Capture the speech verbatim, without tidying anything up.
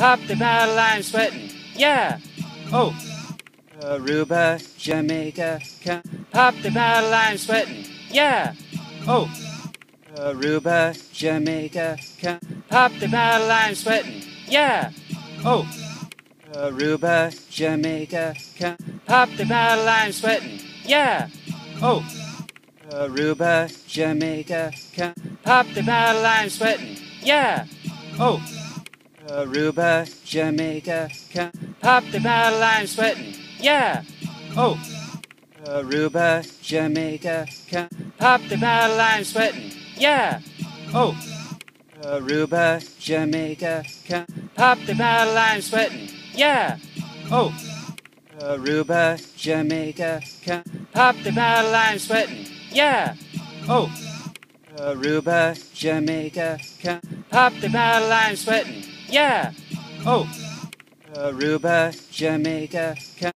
Pop the bottle, I'm sweating. Yeah. Oh. Aruba, Jamaica, come. Pop the bottle, I'm sweating. Yeah. Oh. Aruba, Jamaica, come. Pop the bottle, I'm sweating. Yeah. Oh. Aruba, Jamaica, come. Pop the bottle, I'm sweating. Yeah. Oh. Aruba, Jamaica, come. Pop the bottle, I'm sweating. Yeah. Oh. Aruba, Jamaica, come. Pop the bottle, I'm sweating. Yeah. Oh. Aruba, Jamaica, come. Pop the bottle, I'm sweating. Yeah. Oh. Aruba, Jamaica, come. Pop the bottle, I'm sweating. Yeah. Oh. Aruba, Jamaica, come. Pop the bottle, I'm sweating. Yeah. Oh. Aruba, Jamaica, come. Pop the bottle, I'm sweating. Yeah. Oh. Aruba, Jamaica, come.